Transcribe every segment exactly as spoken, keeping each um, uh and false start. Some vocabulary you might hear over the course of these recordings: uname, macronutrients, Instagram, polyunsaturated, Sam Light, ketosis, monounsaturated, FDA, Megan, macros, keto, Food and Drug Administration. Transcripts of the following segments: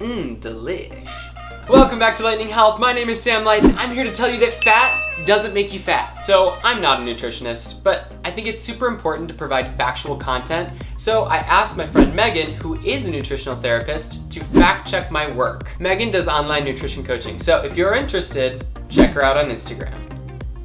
Mmm, delish. Welcome back to Lightning Health. My name is Sam Light. I'm here to tell you that fat doesn't make you fat. So I'm not a nutritionist, but I think it's super important to provide factual content. So I asked my friend Megan, who is a nutritional therapist, to fact check my work. Megan does online nutrition coaching. So if you're interested, check her out on Instagram.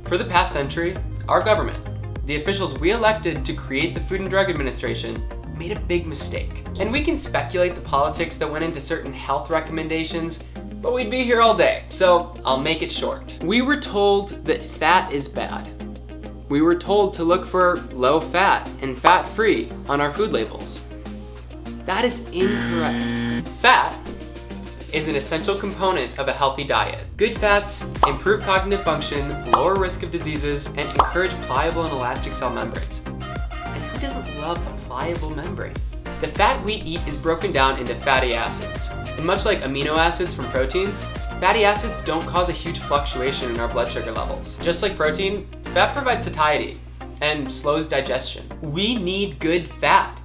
For the past century, our government, the officials we elected to create the Food and Drug Administration, made a big mistake. And we can speculate the politics that went into certain health recommendations, but we'd be here all day. So I'll make it short. We were told that fat is bad. We were told to look for low fat and fat free on our food labels. That is incorrect. Fat is an essential component of a healthy diet. Good fats improve cognitive function, lower risk of diseases, and encourage pliable and elastic cell membranes. And who doesn't love a pliable membrane? The fat we eat is broken down into fatty acids. And much like amino acids from proteins, fatty acids don't cause a huge fluctuation in our blood sugar levels. Just like protein, fat provides satiety and slows digestion. We need good fat.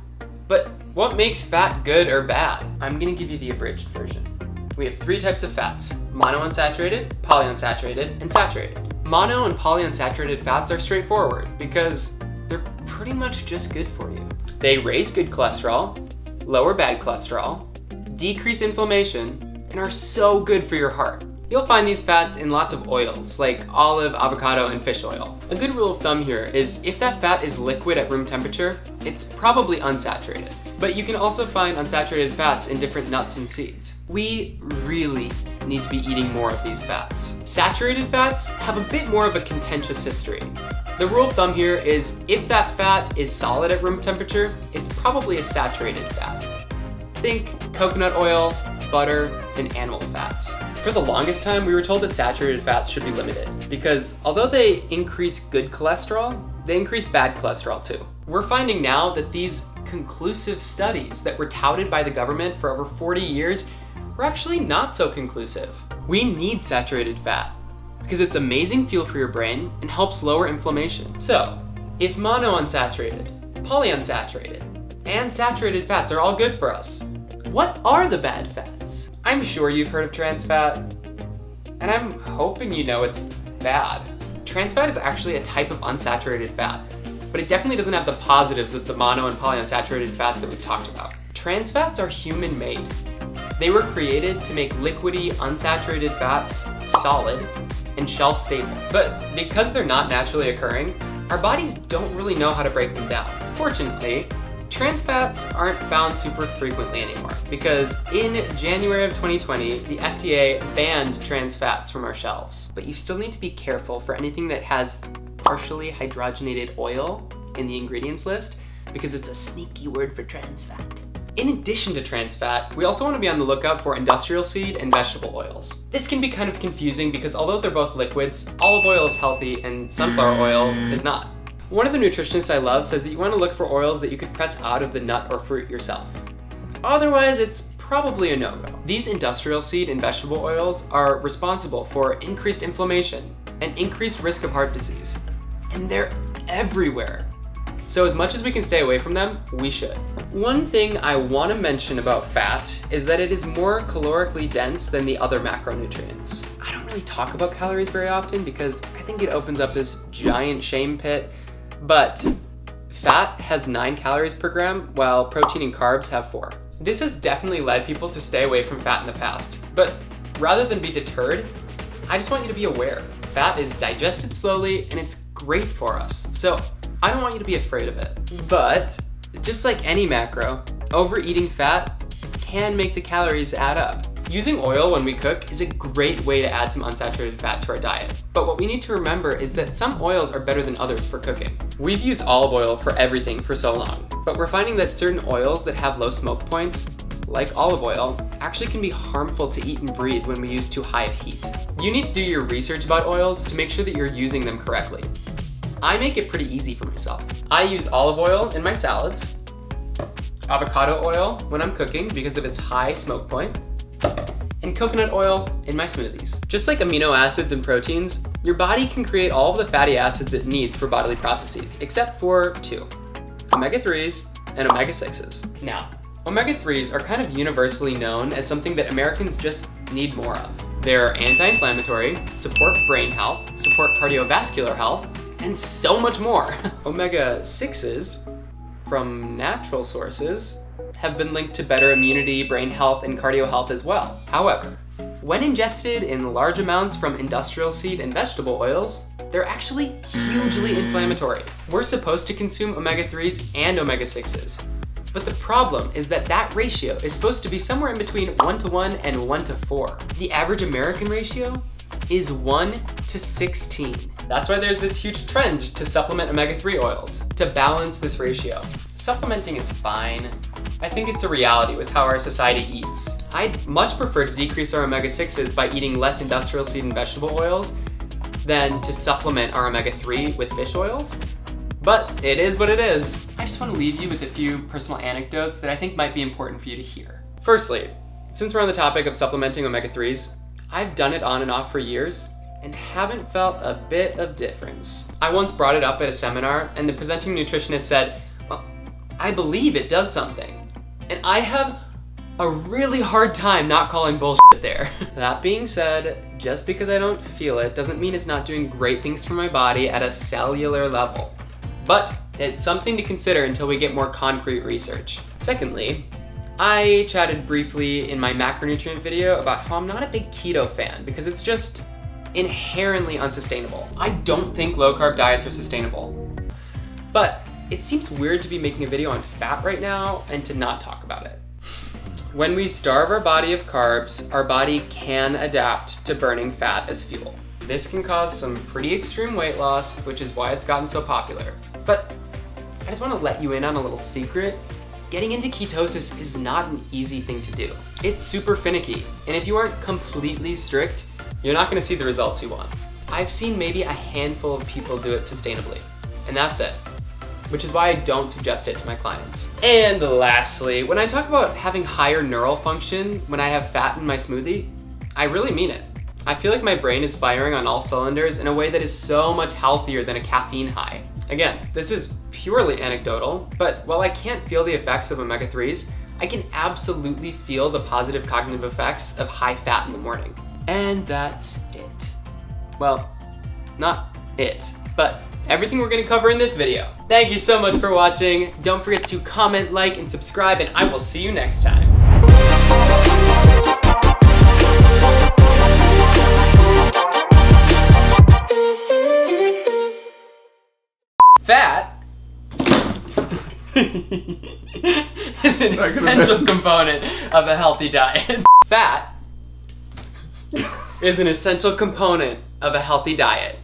But what makes fat good or bad? I'm gonna give you the abridged version. We have three types of fats: monounsaturated, polyunsaturated, and saturated. Mono and polyunsaturated fats are straightforward because they're pretty much just good for you. They raise good cholesterol, lower bad cholesterol, decrease inflammation, and are so good for your heart. You'll find these fats in lots of oils like olive, avocado, and fish oil. A good rule of thumb here is if that fat is liquid at room temperature, it's probably unsaturated. But you can also find unsaturated fats in different nuts and seeds. We really need to be eating more of these fats. Saturated fats have a bit more of a contentious history. The rule of thumb here is if that fat is solid at room temperature, it's probably a saturated fat. Think coconut oil, butter, and animal fats. For the longest time, we were told that saturated fats should be limited because although they increase good cholesterol, they increase bad cholesterol too. We're finding now that these conclusive studies that were touted by the government for over forty years were actually not so conclusive. We need saturated fat because it's amazing fuel for your brain and helps lower inflammation. So, if monounsaturated, polyunsaturated, and saturated fats are all good for us, what are the bad fats? I'm sure you've heard of trans fat, and I'm hoping you know it's bad. Trans fat is actually a type of unsaturated fat, but it definitely doesn't have the positives of the mono and polyunsaturated fats that we've talked about. Trans fats are human-made. They were created to make liquidy, unsaturated fats solid and shelf-stable. But because they're not naturally occurring, our bodies don't really know how to break them down. Fortunately, trans fats aren't found super frequently anymore because in January of twenty twenty, the F D A banned trans fats from our shelves. But you still need to be careful for anything that has partially hydrogenated oil in the ingredients list because it's a sneaky word for trans fat. In addition to trans fat, we also want to be on the lookout for industrial seed and vegetable oils. This can be kind of confusing because although they're both liquids, olive oil is healthy and sunflower oil is not. One of the nutritionists I love says that you want to look for oils that you could press out of the nut or fruit yourself. Otherwise, it's probably a no-go. These industrial seed and vegetable oils are responsible for increased inflammation and increased risk of heart disease. And they're everywhere. So as much as we can stay away from them, we should. One thing I want to mention about fat is that it is more calorically dense than the other macronutrients. I don't really talk about calories very often because I think it opens up this giant shame pit, but fat has nine calories per gram while protein and carbs have four. This has definitely led people to stay away from fat in the past, but rather than be deterred, I just want you to be aware. Fat is digested slowly and it's great for us. So I don't want you to be afraid of it. But just like any macro, overeating fat can make the calories add up. Using oil when we cook is a great way to add some unsaturated fat to our diet. But what we need to remember is that some oils are better than others for cooking. We've used olive oil for everything for so long, but we're finding that certain oils that have low smoke points, like olive oil, actually can be harmful to eat and breathe when we use too high of heat. You need to do your research about oils to make sure that you're using them correctly. I make it pretty easy for myself. I use olive oil in my salads, avocado oil when I'm cooking because of its high smoke point, and coconut oil in my smoothies. Just like amino acids and proteins, your body can create all of the fatty acids it needs for bodily processes, except for two, omega threes and omega sixes. Now, Omega threes are kind of universally known as something that Americans just need more of. They're anti-inflammatory, support brain health, support cardiovascular health, and so much more. Omega sixes from natural sources have been linked to better immunity, brain health, and cardio health as well. However, when ingested in large amounts from industrial seed and vegetable oils, they're actually hugely inflammatory. We're supposed to consume omega threes and omega sixes, but the problem is that that ratio is supposed to be somewhere in between one to one and one to four. The average American ratio is one to sixteen. That's why there's this huge trend to supplement omega three oils, to balance this ratio. Supplementing is fine. I think it's a reality with how our society eats. I'd much prefer to decrease our omega sixes by eating less industrial seed and vegetable oils than to supplement our omega three with fish oils, but it is what it is. I just want to leave you with a few personal anecdotes that I think might be important for you to hear. Firstly, since we're on the topic of supplementing omega threes, I've done it on and off for years and haven't felt a bit of difference. I once brought it up at a seminar and the presenting nutritionist said, well, I believe it does something. And I have a really hard time not calling bullshit there. That being said, just because I don't feel it doesn't mean it's not doing great things for my body at a cellular level. But it's something to consider until we get more concrete research. Secondly, I chatted briefly in my macronutrient video about how I'm not a big keto fan because it's just inherently unsustainable. I don't think low-carb diets are sustainable. But it seems weird to be making a video on fat right now and to not talk about it. When we starve our body of carbs, our body can adapt to burning fat as fuel. This can cause some pretty extreme weight loss, which is why it's gotten so popular. But I just want to let you in on a little secret. Getting into ketosis is not an easy thing to do. It's super finicky, and if you aren't completely strict, you're not going to see the results you want. I've seen maybe a handful of people do it sustainably, and that's it, which is why I don't suggest it to my clients. And lastly, when I talk about having higher neural function when I have fat in my smoothie, I really mean it. I feel like my brain is firing on all cylinders in a way that is so much healthier than a caffeine high. Again, this is purely anecdotal, but while I can't feel the effects of omega threes, I can absolutely feel the positive cognitive effects of high fat in the morning. And that's it. Well, not it, but everything we're gonna cover in this video. Thank you so much for watching. Don't forget to comment, like, and subscribe, and I will see you next time. Fat is an essential component of a healthy diet. Fat is an essential component of a healthy diet.